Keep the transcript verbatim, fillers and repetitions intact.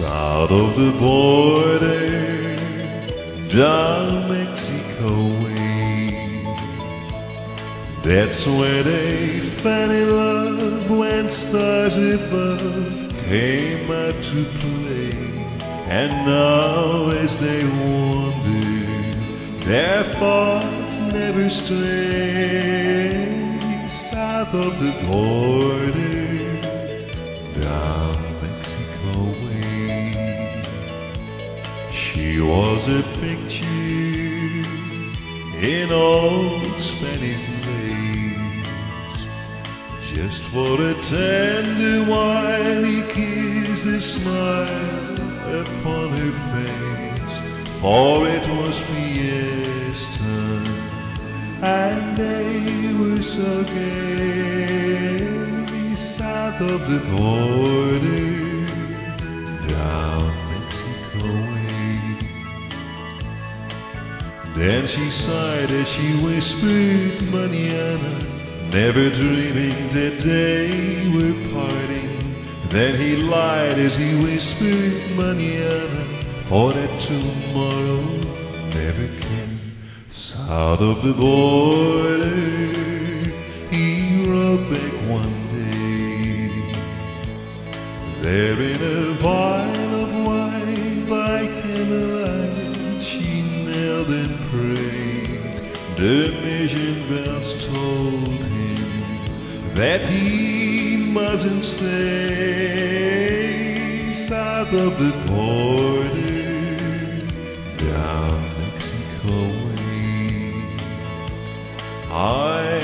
South of the border, down Mexico way. That's where they fell in love when stars above came out to play. And now as they wander, their thoughts never stray. South of the border, down Mexico way. She was a picture in old Spanish lace. Just for a tender while he kissed the smile upon her face, for it was fiesta and they were so gay. South of the border, down Mexico way. Then she sighed as she whispered mañana, never dreaming that they were parting. Then he lied as he whispered mañana, for that tomorrow never came. South of the border, he rode back one day. There in a vial of wine by candlelight, she knelt and prayed. The mission bells told him that he mustn't stay. South of the border, down Mexico way. I